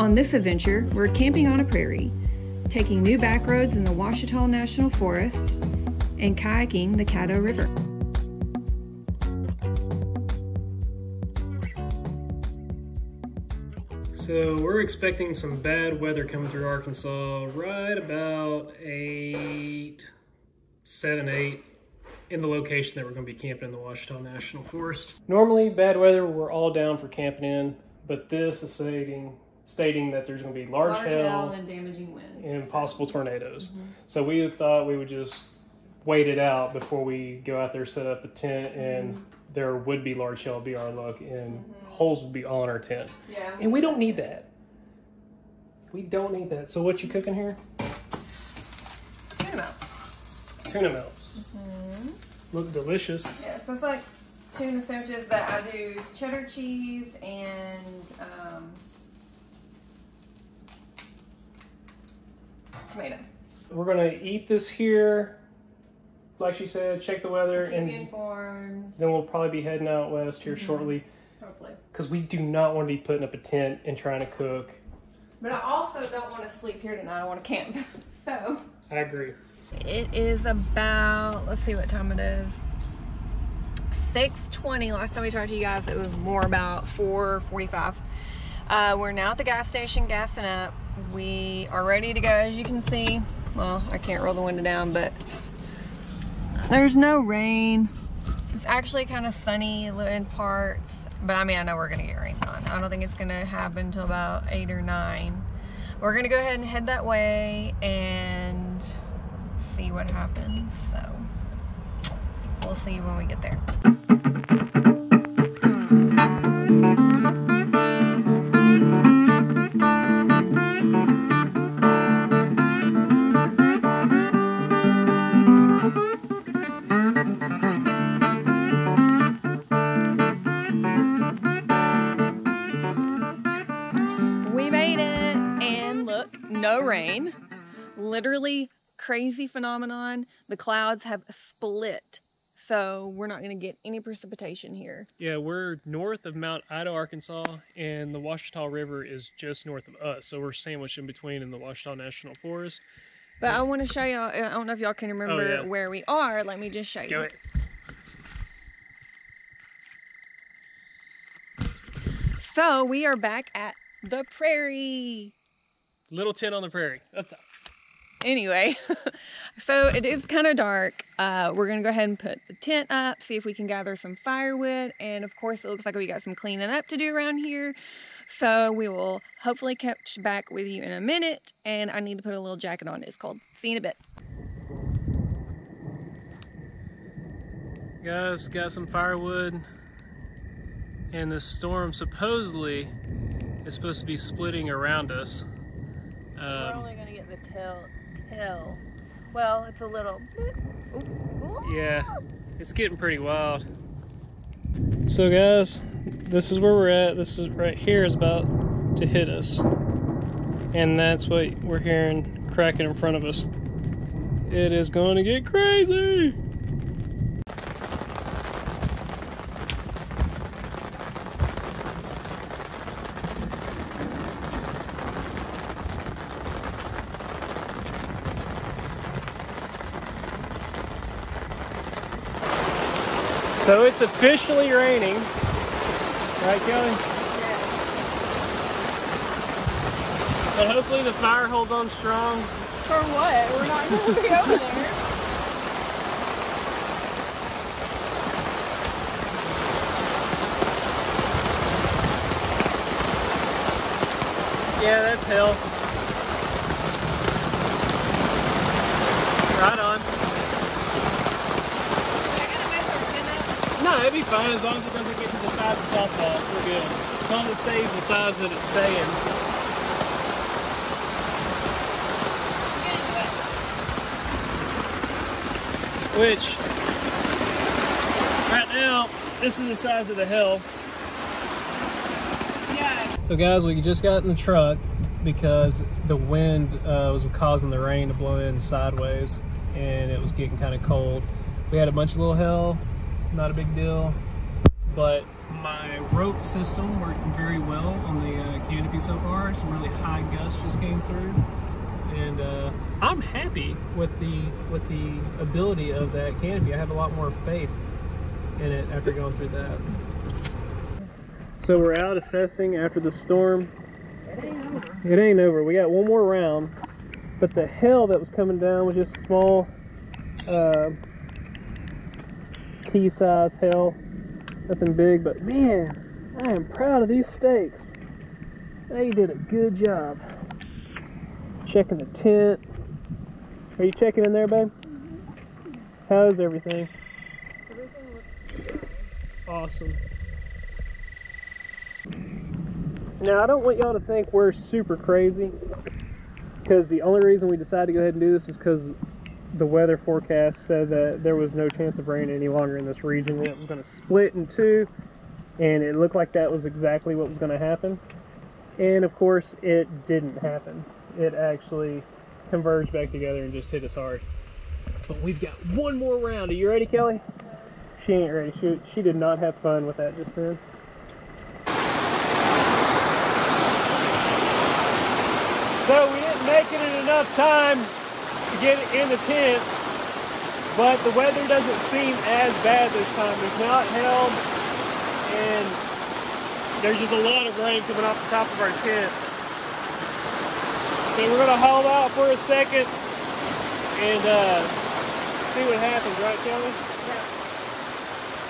On this adventure, we're camping on a prairie, taking new back roads in the Ouachita National Forest, and kayaking the Caddo River. So we're expecting some bad weather coming through Arkansas right about 7, 8 in the location that we're going to be camping in the Ouachita National Forest. Normally bad weather, we're all down for camping in, but this is stating that there's going to be large hail and damaging winds and possible tornadoes. Mm-hmm. So we thought we would just wait it out before we go out there, set up a tent, and there would be large hail, be our luck, and holes would be all in our tent. Yeah. And we don't need that. We don't need that. So what you cooking here? Tuna melts. Tuna melts. Look delicious. Yeah, so it's like tuna sandwiches that I do cheddar cheese and tomato. We're going to eat this here. Like she said, check the weather. Keep informed. Then we'll probably be heading out west here shortly. Hopefully. Because we do not want to be putting up a tent and trying to cook. But I also don't want to sleep here tonight. I want to camp. So. I agree. It is about, let's see what time it is. 6:20. Last time we talked to you guys, it was more about 4:45. We're now at the gas station gassing up. We are ready to go, as you can see. Well, I can't roll the window down, but there's no rain. It's actually kind of sunny in parts, but I mean, I know we're gonna get rain on. I don't think it's gonna happen until about 8 or 9. We're gonna go ahead and head that way and see what happens. So we'll see when we get there. No rain, literally crazy phenomenon. The clouds have split, so we're not going to get any precipitation here. Yeah, we're north of Mount Ida, Arkansas, and the Ouachita River is just north of us, so we're sandwiched in between in the Ouachita National Forest. But I want to show y'all, I don't know if y'all can remember where we are. Let me just show you. Go ahead. So we are back at the prairie. Little tent on the prairie, up top. Anyway, so it is kind of dark. We're gonna go ahead and put the tent up, see if we can gather some firewood, and of course it looks like we got some cleaning up to do around here. So we will hopefully catch back with you in a minute, and I need to put a little jacket on, it's cold. See you in a bit. Guys, got some firewood, and this storm supposedly is supposed to be splitting around us. We're only going to get the tail. Well, it's a little... Yeah, it's getting pretty wild. So guys, this is where we're at. This is right here is about to hit us. And that's what we're hearing cracking in front of us. It is going to get crazy! So it's officially raining, right, Kelly? Yeah. But hopefully the fire holds on strong. For what? We're not going to be over there. Yeah, that's hell. Right on. It'd be fine as long as it doesn't get to the size of softball. We're good. As long as it stays the size that it's staying. Which, right now, this is the size of the hill. Yeah. So guys, we just got in the truck because the wind was causing the rain to blow in sideways, and it was getting kind of cold. We had a bunch of little hail. Not a big deal, but My rope system working very well on the canopy so far. Some really high gusts just came through, and I'm happy with the ability of that canopy. I have a lot more faith in it after going through that. So we're out assessing after the storm. It ain't over. It ain't over. We got one more round, but the hail that was coming down was just small, key-size hail. Nothing big, but man, I am proud of these steaks. They did a good job. Checking the tent. Are you checking in there, babe? Mm-hmm. How's everything? Everything looks good. Awesome. Now, I don't want y'all to think we're super crazy, because the only reason we decided to go ahead and do this is because the weather forecast said that there was no chance of rain any longer in this region. It was going to split in two, and it looked like that was exactly what was going to happen. And of course, it didn't happen. It actually converged back together and just hit us hard. But we've got one more round. Are you ready, Kelly? She ain't ready. She did not have fun with that just then. So we didn't make it in enough time to get it in the tent, but the weather doesn't seem as bad this time. We've not held, and there's just a lot of rain coming off the top of our tent. So we're gonna hold out for a second and see what happens, right, Kelly? Yeah.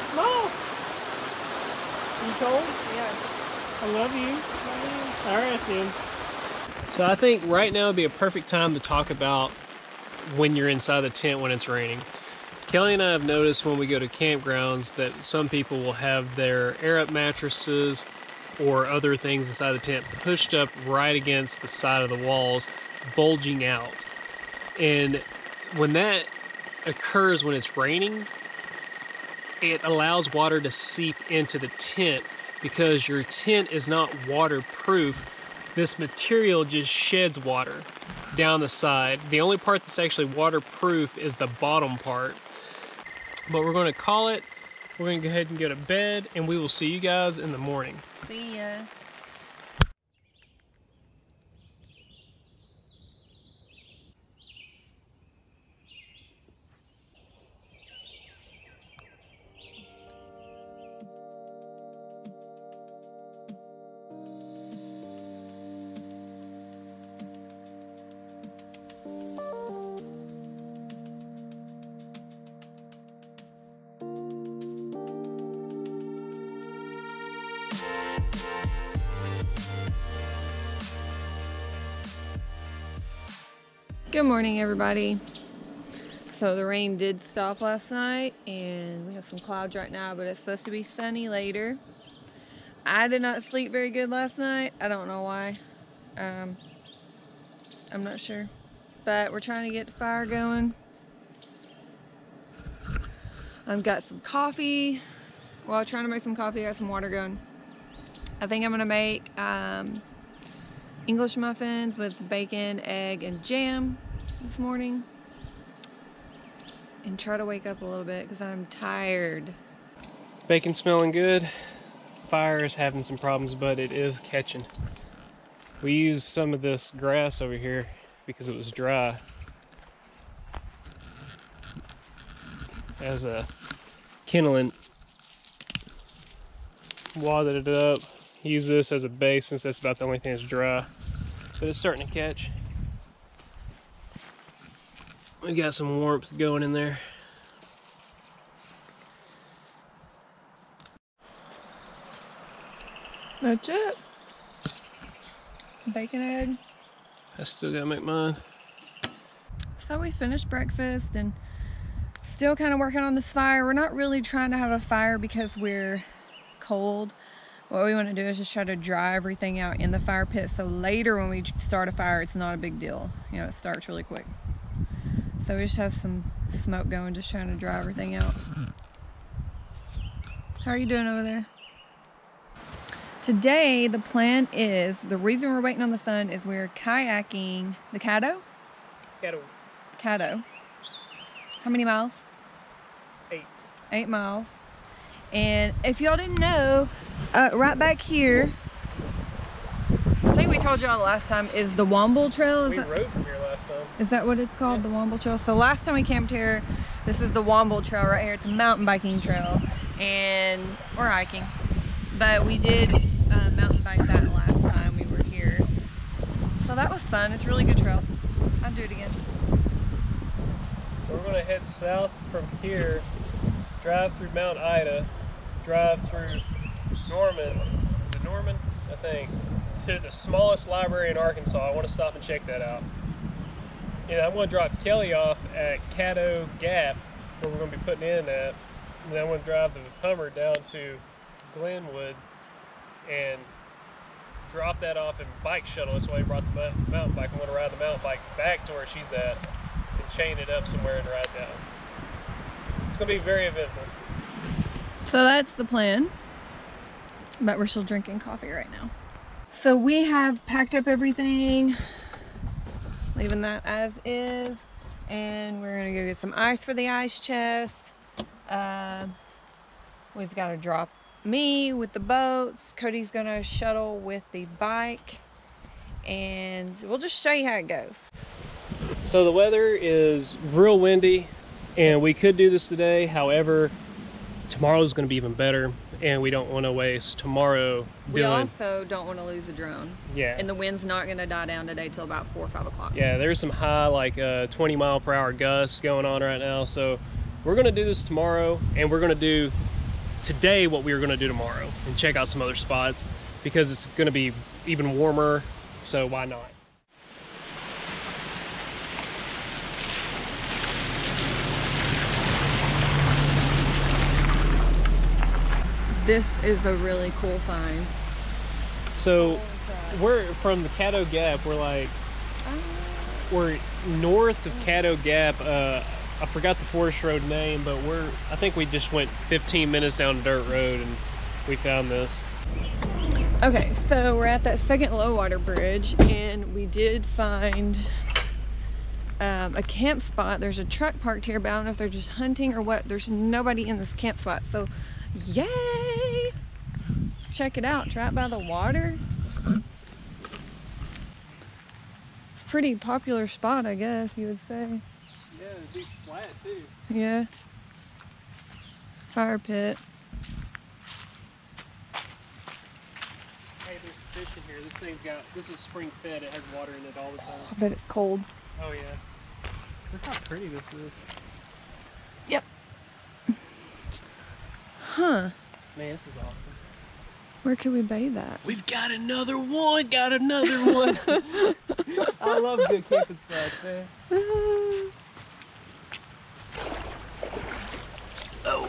Small. You cold? Yeah. I love you. Yeah. All right then. So I think right now would be a perfect time to talk about when you're inside the tent when it's raining. Kelly and I have noticed when we go to campgrounds that some people will have their air-up mattresses or other things inside the tent pushed up right against the side of the walls, bulging out. And when that occurs when it's raining, it allows water to seep into the tent because your tent is not waterproof. This material just sheds water down the side. The only part that's actually waterproof is the bottom part. But we're gonna call it. We're gonna go ahead and go to bed, and we will see you guys in the morning. See ya. Good morning, everybody. So the rain did stop last night, and we have some clouds right now, but it's supposed to be sunny later. I did not sleep very good last night. I don't know why. I'm not sure, but we're trying to get the fire going. I've got some coffee. Well, trying to make some coffee. I got some water going. I think I'm gonna make English muffins with bacon, egg, and jam this morning, and try to wake up a little bit because I'm tired. Bacon smelling good. Fire is having some problems, but it is catching. We used some of this grass over here because it was dry as a kindling. Watered it up. Use this as a base since that's about the only thing that's dry. But it's starting to catch. We got some warmth going in there. That's it. Bacon egg. I still gotta make mine. So we finished breakfast and still kind of working on this fire. We're not really trying to have a fire because we're cold. What we want to do is just try to dry everything out in the fire pit, so later when we start a fire, it's not a big deal. You know, it starts really quick. So we just have some smoke going, just trying to dry everything out. How are you doing over there? Today, the plan is, the reason we're waiting on the sun is we're kayaking the Caddo? Caddo. Caddo. How many miles? 8. 8 miles. And if y'all didn't know, right back here, I think we told y'all last time, is the Womble trail. Is we rode from here last time. Is that what it's called? Yeah. The Womble trail. So last time we camped here, this is the Womble trail right here. It's a mountain biking trail, and or hiking, but we did mountain bike that last time we were here. So that was fun. It's a really good trail. I'll do it again. We're gonna head south from here, drive through Mount Ida, drive through Norman, is it Norman? I think, to the smallest library in Arkansas. I want to stop and check that out. And I'm going to drop Kellie off at Caddo Gap, where we're going to be putting in at, and then I'm going to drive the Hummer down to Glenwood and drop that off in bike shuttle. That's why I brought the mountain bike. I'm going to ride the mountain bike back to where she's at and chain it up somewhere and ride down. It's going to be very eventful. So that's the plan. But we're still drinking coffee right now. So we have packed up everything, leaving that as is, and we're gonna go get some ice for the ice chest. We've got to drop me with the boats. Cody's gonna shuttle with the bike, and we'll just show you how it goes. So the weather is real windy, and we could do this today. However, tomorrow is going to be even better, and we don't want to waste tomorrow doing... We also don't want to lose the drone. Yeah. And the wind's not going to die down today till about 4 or 5 o'clock. Yeah, there's some high, like 20-mile-per-hour gusts going on right now. So we're going to do this tomorrow, and we're going to do today what we were going to do tomorrow and check out some other spots because it's going to be even warmer, so why not? This is a really cool find. So we're from the Caddo Gap. We're like, we're north of Caddo Gap. I forgot the forest road name, but I think we just went 15 minutes down dirt road and we found this. Okay, so we're at that second low water bridge, and we did find a camp spot. There's a truck parked here, but I don't know if they're just hunting or what. There's nobody in this camp spot. So yay! Let's check it out. It's right by the water. It's a pretty popular spot, I guess you would say. Yeah, it'd be flat too. Yeah. Fire pit. Hey, there's fish in here. This is spring fed. It has water in it all the time. Oh, I bet it's cold. Oh yeah. Look how pretty this is. Yep. Huh. Man, this is awesome. Where could we bathe at? We've got another one! Got another one! I love good camping spots, man. Oh.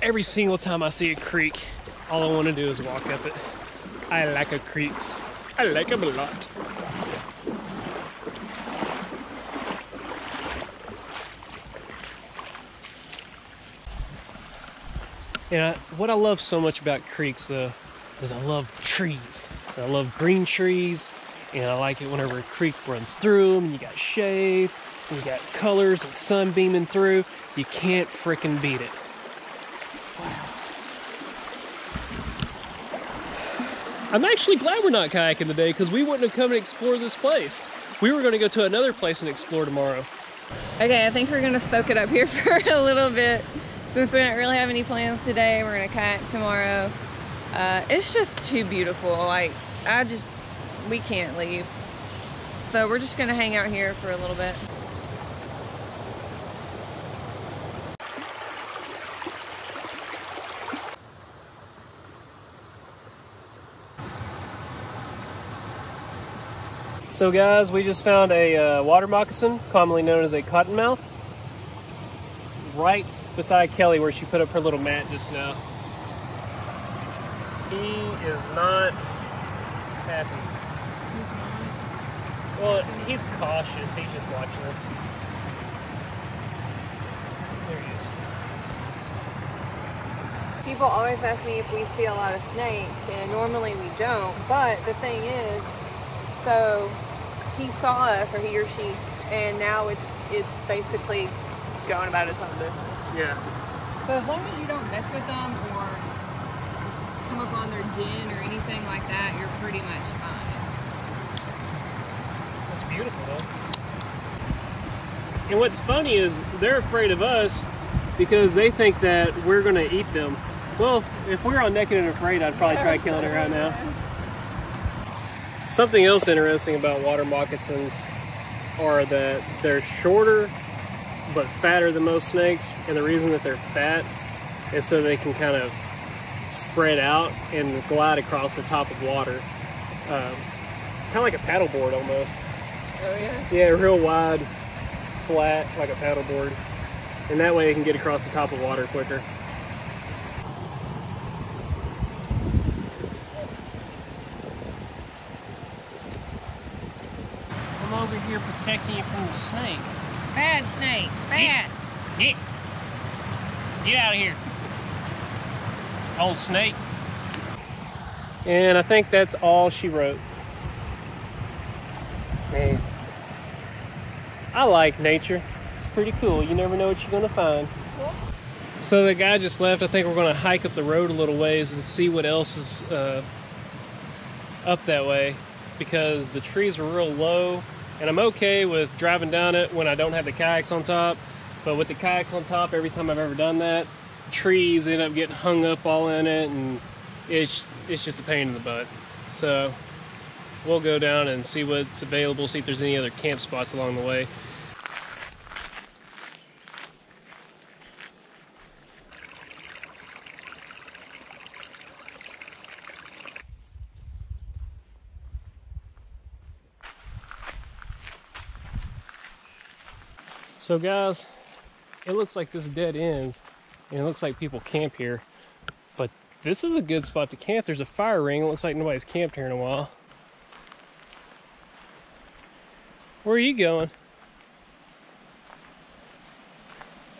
Every single time I see a creek, all I want to do is walk up it. I like a creeks. I like them a lot. And what I love so much about creeks, though, is I love trees. I love green trees, and I like it whenever a creek runs through them, and you got shade, and you got colors and sun beaming through. You can't frickin' beat it. Wow. I'm actually glad we're not kayaking today, because we wouldn't have come and explored this place. We were going to go to another place and explore tomorrow. Okay, I think we're going to soak it up here for a little bit. Since we don't really have any plans today, we're gonna kayak tomorrow. It's just too beautiful. Like, we can't leave. So we're just gonna hang out here for a little bit. So guys, we just found a water moccasin, commonly known as a cottonmouth, right beside Kellie where she put up her little mat just now. He is not happy. Well, he's cautious. He's just watching us. There he is. People always ask me if we see a lot of snakes, and normally we don't, but the thing is, so he saw us, or he or she, and now it's basically going about its own business. Yeah. But as long as you don't mess with them or come up on their den or anything like that, you're pretty much fine. That's beautiful, though. And what's funny is they're afraid of us because they think that we're going to eat them. Well, if we were on Naked and Afraid, I'd probably try killing it right now. Something else interesting about water moccasins are that they're shorter but fatter than most snakes, and the reason that they're fat is so they can kind of spread out and glide across the top of water. Kind of like a paddleboard almost. Oh yeah? Yeah, real wide, flat, like a paddleboard. And that way they can get across the top of water quicker. Over here protecting you from the snake. Bad snake. Bad. Get out of here. Old snake. And I think that's all she wrote. Man. I like nature. It's pretty cool. You never know what you're gonna find. So the guy just left. I think we're gonna hike up the road a little ways and see what else is up that way, because the trees are real low. And I'm okay with driving down it when I don't have the kayaks on top, but with the kayaks on top, every time I've ever done that, trees end up getting hung up all in it, and it's just a pain in the butt. So we'll go down and see what's available, see if there's any other camp spots along the way. So guys, it looks like this dead ends, and it looks like people camp here, but this is a good spot to camp. There's a fire ring. It looks like nobody's camped here in a while. Where are you going?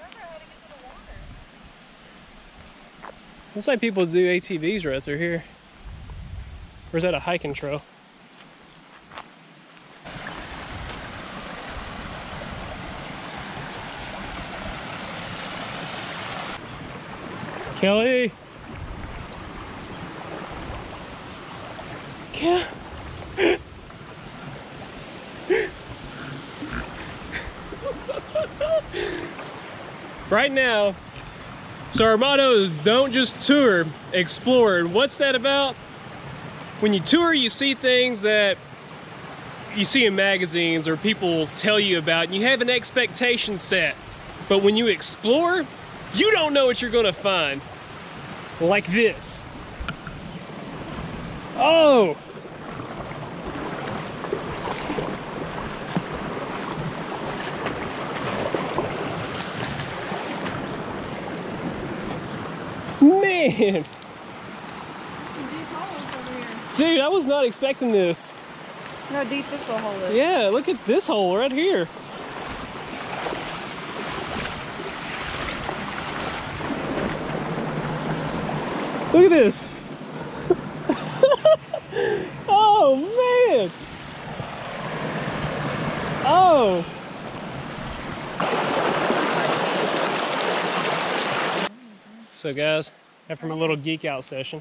I don't know how to get to the water. Looks like people do ATVs right through here. Or is that a hiking trail? Kellie! Right now, so our motto is don't just tour, explore. And what's that about? When you tour, you see things that you see in magazines or people tell you about, and you have an expectation set. But when you explore, you don't know what you're gonna find. Like this. Oh! Man! Dude, I was not expecting this. How deep this little hole is. Yeah, look at this hole right here. Look at this. Oh, man. Oh. So, guys, after my little geek out session,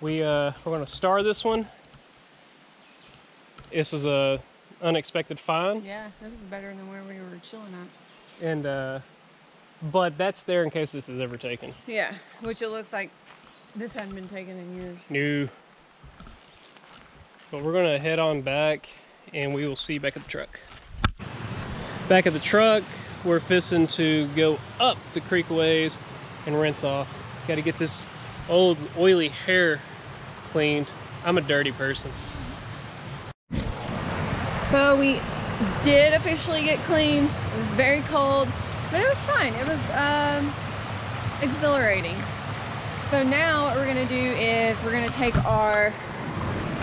we're going to star this one. This was a unexpected find. Yeah, this is better than where we were chilling at. And, but that's there in case this is ever taken. Yeah, which it looks like this hadn't been taken in years. No. But we're gonna head on back, and we will see you back at the truck. Back at the truck, we're fisting to go up the creek ways and rinse off. Gotta get this old oily hair cleaned. I'm a dirty person. So we did officially get clean. It was very cold. But it was fun. It was exhilarating. So now what we're gonna do is we're gonna take our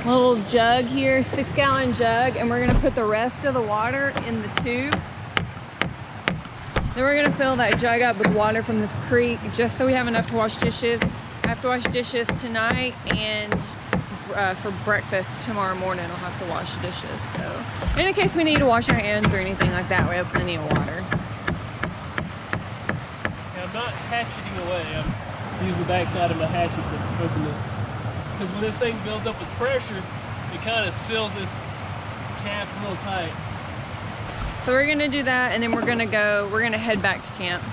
little jug here, 6-gallon jug, and we're gonna put the rest of the water in the tube. Then we're gonna fill that jug up with water from this creek just so we have enough to wash dishes. I have to wash dishes tonight, and for breakfast tomorrow morning I'll have to wash dishes. So in case we need to wash our hands or anything like that, we have plenty of water. hatcheting away. I'm using the backside of my hatchet to open this. Because when this thing builds up with pressure, it kind of seals this cap real tight. So we're gonna do that, and then we're gonna head back to camp.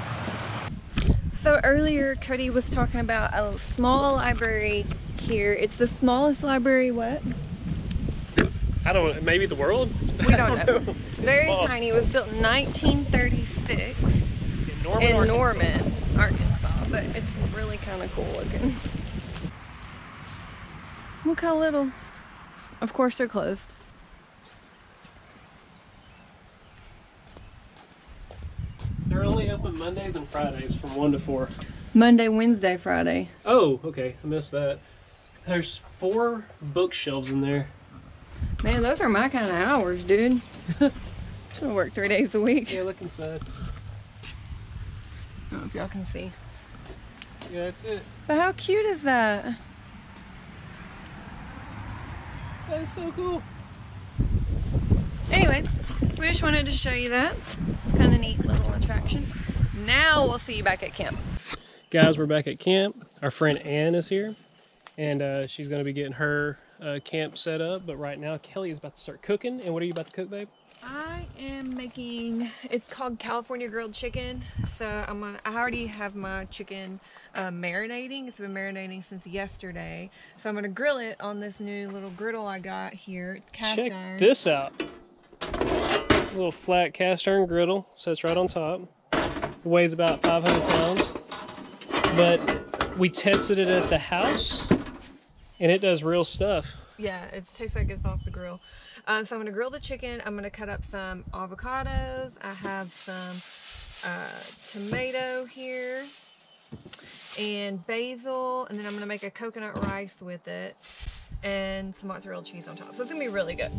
So earlier, Cody was talking about a small library here. It's the smallest library, what? I don't know, maybe the world? We don't know. It's very tiny. It was built in 1936 in Norman, Arkansas, but it's really kind of cool looking. Look how little. Of course they're closed. They're only open Mondays and Fridays from 1 to 4. Monday, Wednesday, Friday. Oh, okay. I missed that. There's 4 bookshelves in there. Man, those are my kind of hours, dude. I'm gonna work 3 days a week. Yeah, look inside. I don't know if y'all can see. Yeah, that's it. But how cute is that? That is so cool. Anyway, we just wanted to show you that. It's kind of neat little attraction. Now we'll see you back at camp. Guys, we're back at camp. Our friend Ann is here, and she's gonna be getting her camp set up, but right now Kelly is about to start cooking. And what are you about to cook, babe? I am making, it's called California Grilled Chicken. So I already have my chicken marinating. It's been marinating since yesterday. So I'm gonna grill it on this new little griddle I got here. It's cast iron. Check this out. A little flat cast iron griddle. Sits right on top. It weighs about 500 pounds. But we tested it at the house, and it does real stuff. Yeah, it tastes like it's off the grill. So I'm gonna grill the chicken. I'm gonna cut up some avocados. I have some tomato here and basil, and then I'm gonna make a coconut rice with it and some mozzarella cheese on top. So it's gonna be really good.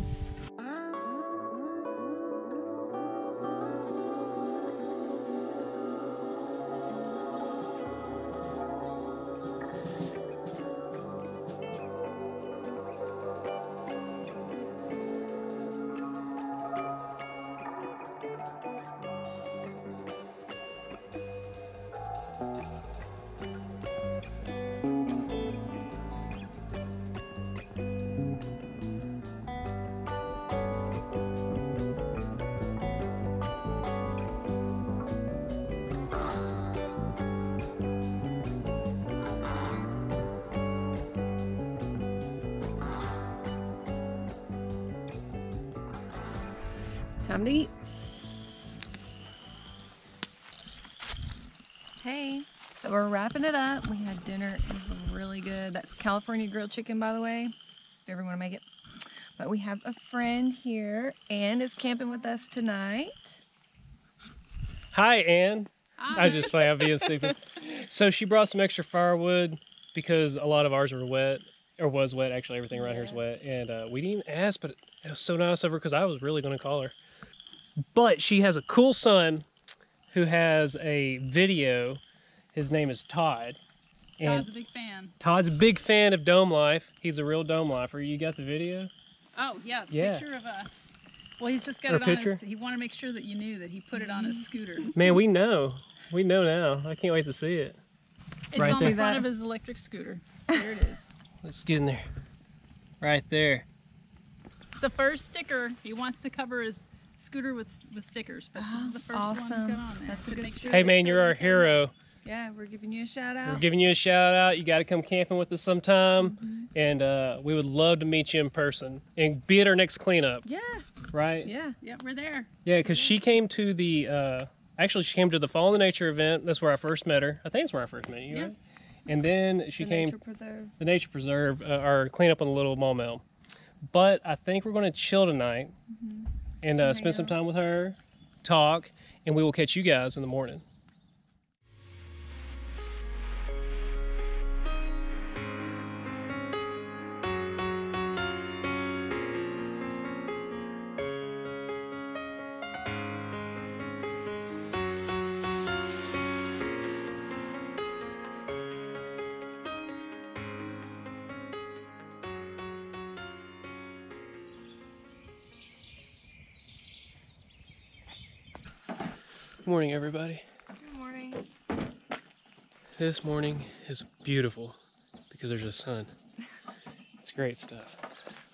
Time to eat. Hey, so we're wrapping it up. We had dinner. It was really good. That's California grilled chicken, by the way, if you ever want to make it. But we have a friend here. Ann is camping with us tonight. Hi, Ann. Hi. I just play. I'm being stupid. So she brought some extra firewood because a lot of ours were wet, or was wet. Actually, everything around here is wet. And we didn't ask, but it was so nice of her because I was really going to call her. But she has a cool son who has a video. His name is Todd. Todd's a big fan. Todd's a big fan of Dome Life. He's a real Dome Lifer. You got the video? Oh, yeah. The picture of a... Well, he's just got it on his... He wanted to make sure that you knew that he put it on his scooter. Man, we know. We know now. I can't wait to see it. It's right on the front of his electric scooter. There it is. Let's get in there. Right there. It's the first sticker. He wants to cover his... scooter with stickers, but this is the first one we got on there. So make sure. Hey man, you're our hero. Yeah, we're giving you a shout out. We're giving you a shout out. You got to come camping with us sometime, and we would love to meet you in person and be at our next cleanup. Yeah. Right. Yeah. Yeah, we're there. Yeah, because she came to the actually she came to the Fall in the Nature event. That's where I first met her. I think it's where I first met you. Yeah. Right? And then she came to the Nature Preserve, our cleanup on the Little Maumelle. But I think we're going to chill tonight. And spend some time with her, talk, and we will catch you guys in the morning. Good morning, everybody. Good morning. This morning is beautiful because there's a sun. It's great stuff.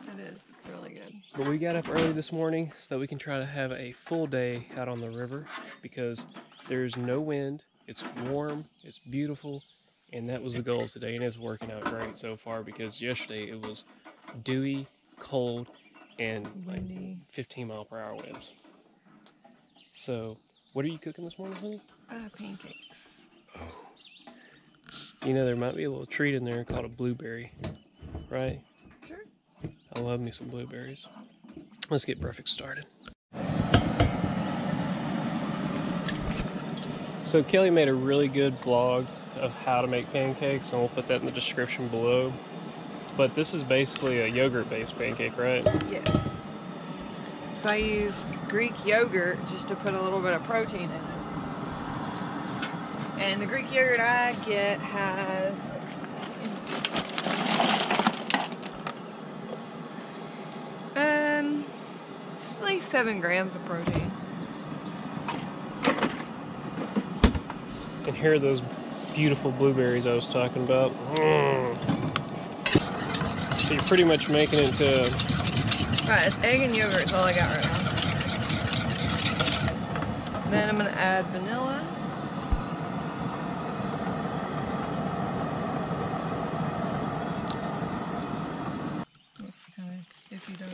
It is. It's really good. But we got up early this morning so that we can try to have a full day out on the river because there's no wind. It's warm. It's beautiful. And that was the goal of today, and it's working out great so far because yesterday it was dewy, cold, and windy. Like 15-mile-per-hour winds. So, what are you cooking this morning, honey? Pancakes. Oh. You know, there might be a little treat in there called a blueberry, right? Sure. I love me some blueberries. Let's get breakfast started. So, Kelly made a really good vlog of how to make pancakes, and we'll put that in the description below. But this is basically a yogurt-based pancake, right? Yes. So I use Greek yogurt just to put a little bit of protein in it. And the Greek yogurt I get has it's like 7 grams of protein. And here are those beautiful blueberries I was talking about. So you're pretty much making it to... Right, it's egg and yogurt is all I got right now. Then I'm going to add vanilla.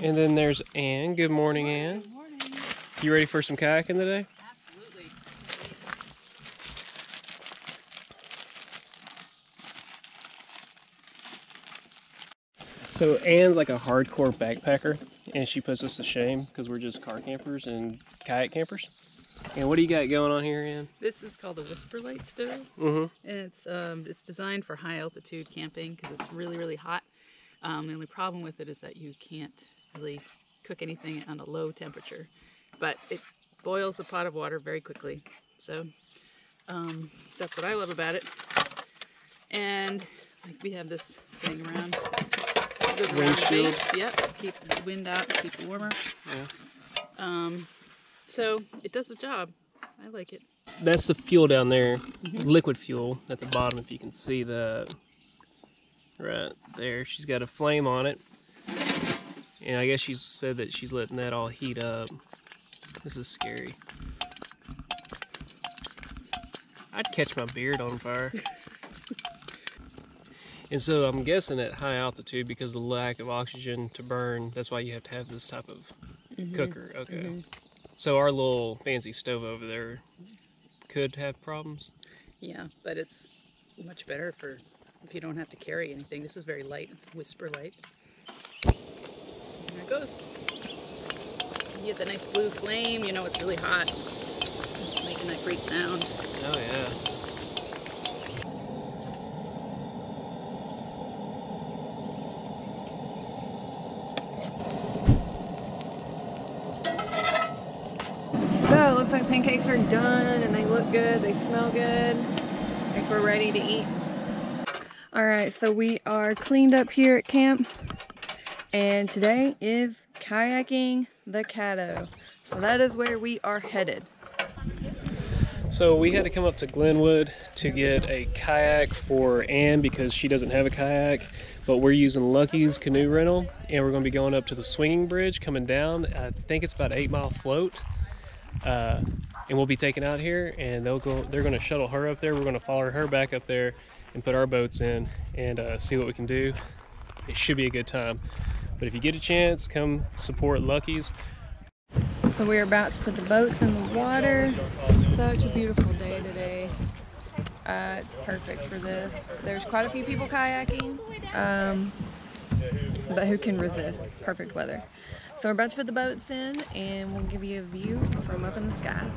And then there's Ann. Good morning, Ann. Good morning. You ready for some kayaking today? So Anne's like a hardcore backpacker, and she puts us to shame because we're just car campers and kayak campers. And what do you got going on here, Anne? This is called the Whisperlite stove. Mm-hmm. And it's designed for high altitude camping because it's really, really hot. The only problem with it is that you can't really cook anything on a low temperature, but it boils a pot of water very quickly. So that's what I love about it. And like, we have this thing around. Windshield. Yep, to keep the wind out, keep it warmer. Yeah. So it does the job. I like it. That's the fuel down there, liquid fuel at the bottom, if you can see that. Right there, she's got a flame on it. And I guess she said that she's letting that all heat up. This is scary. I'd catch my beard on fire. And so I'm guessing at high altitude, because of the lack of oxygen to burn, that's why you have to have this type of cooker. Okay. So our little fancy stove over there could have problems? Yeah, but it's much better for if you don't have to carry anything. This is very light. It's Whisperlite. There it goes. You get that nice blue flame. You know it's really hot. It's making that great sound. Oh, yeah. My pancakes are done and they look good, they smell good, like we're ready to eat. Alright, so we are cleaned up here at camp, and today is kayaking the Caddo. So that is where we are headed. So we had to come up to Glenwood to get a kayak for Ann because she doesn't have a kayak, but we're using Lucky's canoe rental, and we're going to be going up to the swinging bridge coming down. I think it's about an 8-mile float. And we'll be taken out here, and they're going to shuttle her up there. We're going to follow her back up there and put our boats in and see what we can do. It should be a good time. But if you get a chance, come support Lucky's. So we're about to put the boats in the water. Such a beautiful day today. It's perfect for this. There's quite a few people kayaking, but who can resist? Perfect weather. So we're about to put the boats in, and we'll give you a view from up in the sky.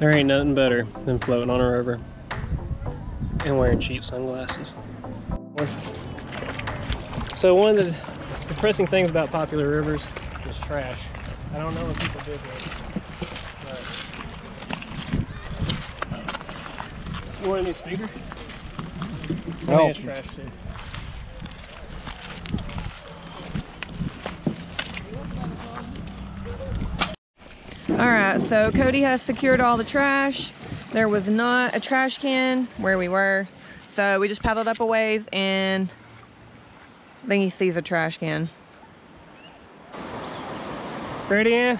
There ain't nothing better than floating on a river and wearing cheap sunglasses. So one of the depressing things about popular rivers is trash. I don't know what people did with it. You want a new speaker? No. Oh. It's trash too. Alright, so Cody has secured all the trash. There was not a trash can where we were, so we just paddled up a ways and I think he sees a trash can. Ready, Ann?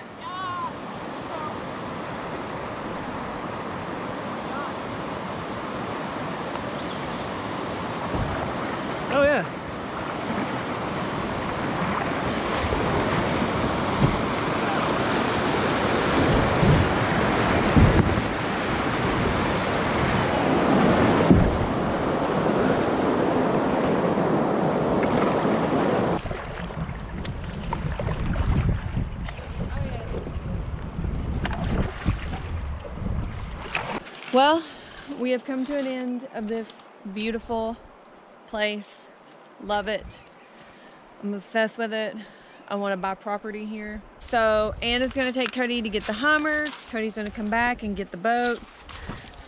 Oh yeah. Well, we have come to an end of this beautiful place. Love it. I'm obsessed with it. I want to buy property here. So Anna's going to take Cody to get the Hummer. Cody's going to come back and get the boats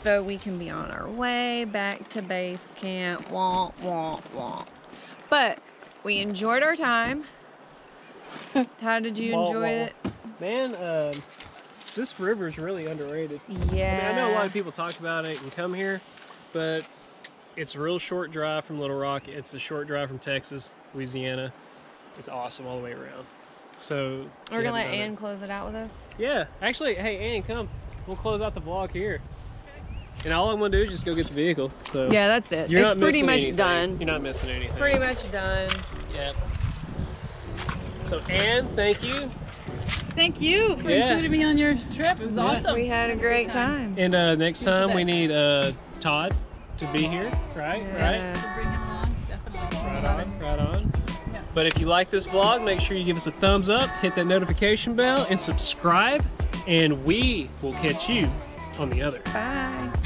so we can be on our way back to base camp. Womp, womp, womp. But we enjoyed our time. How did you enjoy it? Man, this river is really underrated. Yeah. I mean, I know a lot of people talk about it and come here, but it's a real short drive from Little Rock. It's a short drive from Texas, Louisiana. It's awesome all the way around. So we're gonna let Ann close it out with us. Yeah, actually, hey Ann, come. We'll close out the vlog here. And all I'm gonna do is just go get the vehicle. So yeah, that's it. You're not missing anything. It's pretty much done. You're not missing anything. Pretty much done. Yeah. So Ann, thank you. Thank you for including me on your trip. It was awesome. We had a great time. And next time we need Todd to be here, right? Yeah. Right? Bring him along, definitely. Right on, right on. Yeah. But if you like this vlog, make sure you give us a thumbs up, hit that notification bell, and subscribe. And we will catch you on the other. Bye.